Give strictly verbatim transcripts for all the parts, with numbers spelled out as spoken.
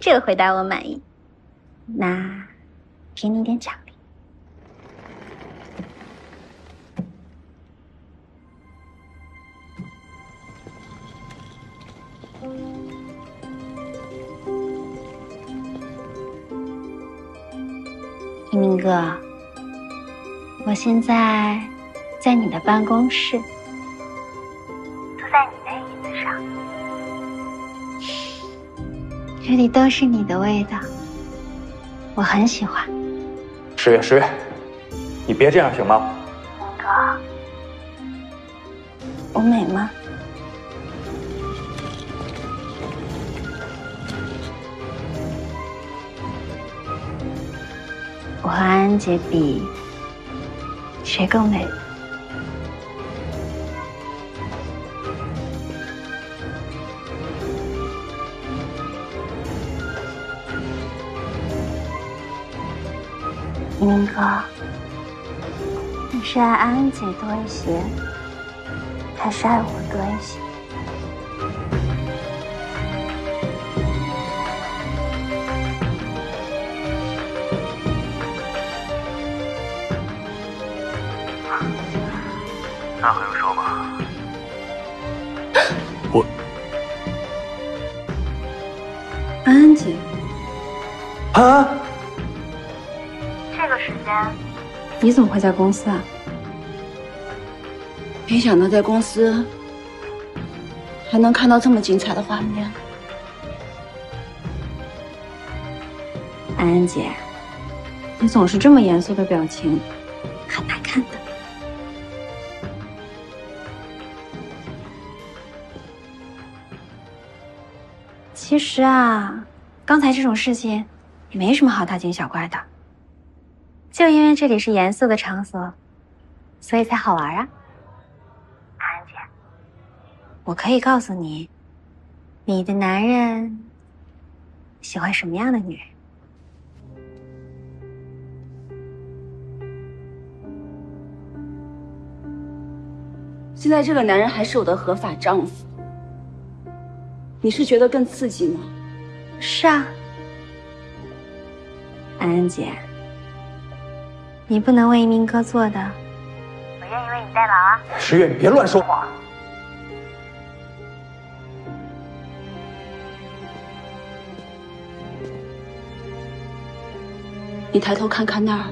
这个回答我满意，那给你一点奖励。一鸣哥，我现在在你的办公室，坐在你的椅子上。 这里都是你的味道，我很喜欢。十月，十月，你别这样行吗？明哥，我美吗？我和安安姐比，谁更美？ 一鸣哥，你是爱安安姐多一些，还是爱我多一些？那还用说吗？我安安姐啊。 你怎么会在公司啊？没想到在公司还能看到这么精彩的画面。安安姐，你总是这么严肃的表情，很难看的。其实啊，刚才这种事情也没什么好大惊小怪的。 就因为这里是严肃的场所，所以才好玩啊！安安姐，我可以告诉你，你的男人喜欢什么样的女人。现在这个男人还是我的合法丈夫，你是觉得更刺激吗？是啊，安安姐。 你不能为一鸣哥做的，我愿意为你代劳啊！十月，你别乱说话。你抬头看看那儿，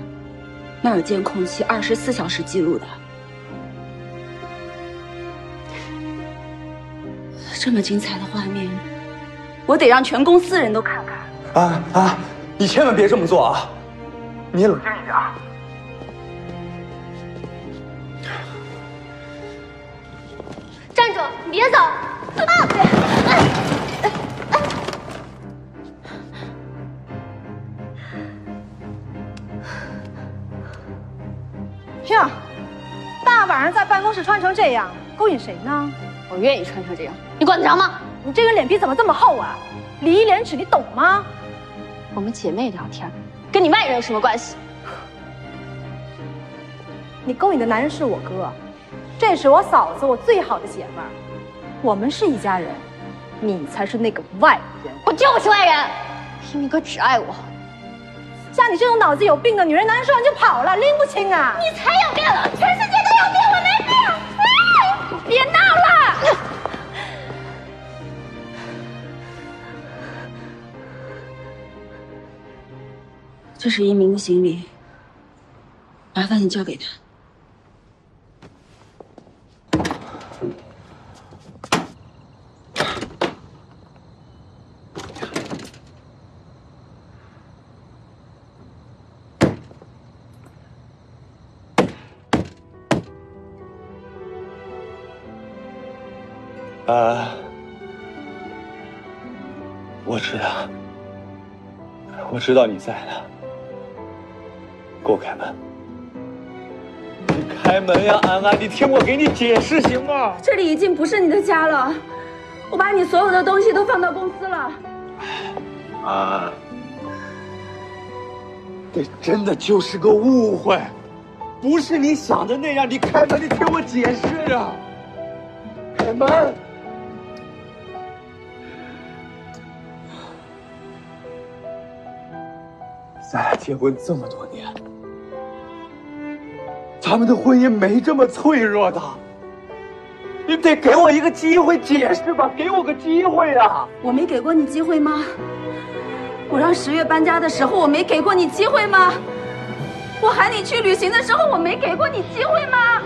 那儿有监控器，二十四小时记录的。这么精彩的画面，我得让全公司人都看看。啊啊！你千万别这么做啊！你也冷静一点。 站住！你别走！啊！哟，大晚上在办公室穿成这样，勾引谁呢？我愿意穿成这样，你管得着吗？你这个脸皮怎么这么厚啊？礼义廉耻，你懂吗？我们姐妹聊天，跟你外人有什么关系？你勾引的男人是我哥。 这是我嫂子，我最好的姐们儿，我们是一家人，你才是那个外人。我就不是外人，一鸣哥只爱我。像你这种脑子有病的女人，男人说完就跑了，拎不清啊！你才有病了，全世界都有病，我没病。哎，别闹了！这是一鸣的行李，麻烦你交给他。 呃，我知道，我知道你在呢。给我开门！你开门呀，安安！你听我给你解释行吗？这里已经不是你的家了，我把你所有的东西都放到公司了。啊，这真的就是个误会，不是你想的那样。你开门，你听我解释啊！开门！咱俩结婚这么多年，咱们的婚姻没这么脆弱的。你得给我一个机会解释吧，给我个机会啊！我没给过你机会吗？我让十月搬家的时候，我没给过你机会吗？我喊你去旅行的时候，我没给过你机会吗？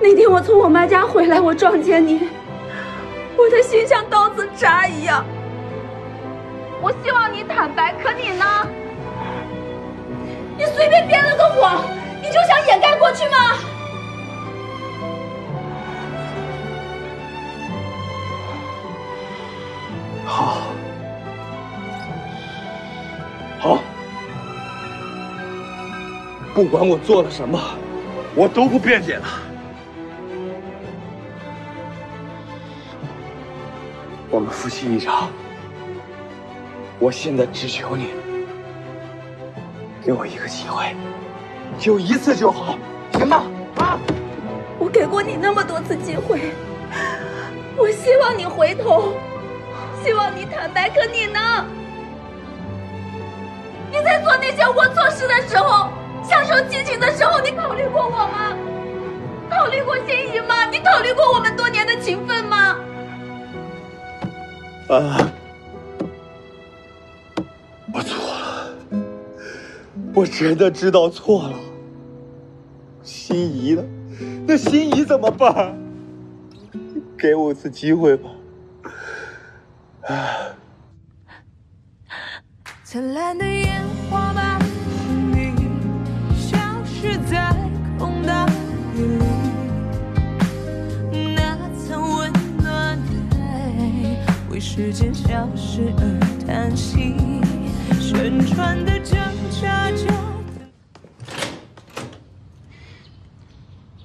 那天我从我妈家回来，我撞见你，我的心像刀子扎一样。我希望你坦白，可你呢？你随便编了个谎，你就想掩盖过去吗？好，好，不管我做了什么，我都不辩解了。 我们夫妻一场，我现在只求你给我一个机会，有一次就好，行吗？啊！我给过你那么多次机会，我希望你回头，希望你坦白，可你呢？你在做那些龌龊事的时候，享受激情的时候，你考虑过我吗？考虑过心仪吗？你考虑过我们多年的情分吗？ 啊！我错了，我真的知道错了。心仪呢？那心仪怎么办？给我次机会吧。啊！灿烂的烟花般，你消失在空荡里。 时间消失而叹息，宣传的挣扎着。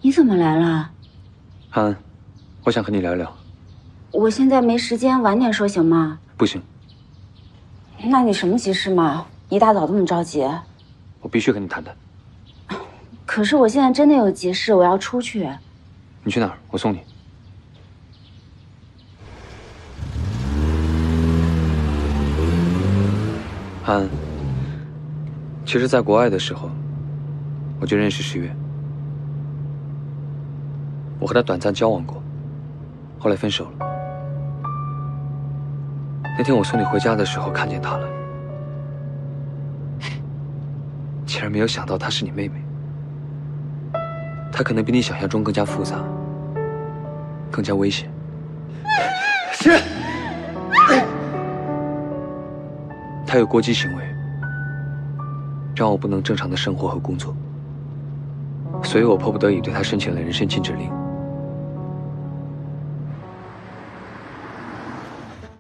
你怎么来了？汉恩，我想和你聊一聊。我现在没时间，晚点说行吗？不行。那你什么急事嘛？一大早这么着急？我必须跟你谈谈。可是我现在真的有急事，我要出去。你去哪儿？我送你。 安，其实，在国外的时候，我就认识十月。我和他短暂交往过，后来分手了。那天我送你回家的时候，看见他了，竟然没有想到她是你妹妹。她可能比你想象中更加复杂，更加危险。是。 他有过激行为，让我不能正常的生活和工作，所以我迫不得已对他申请了人身禁止令。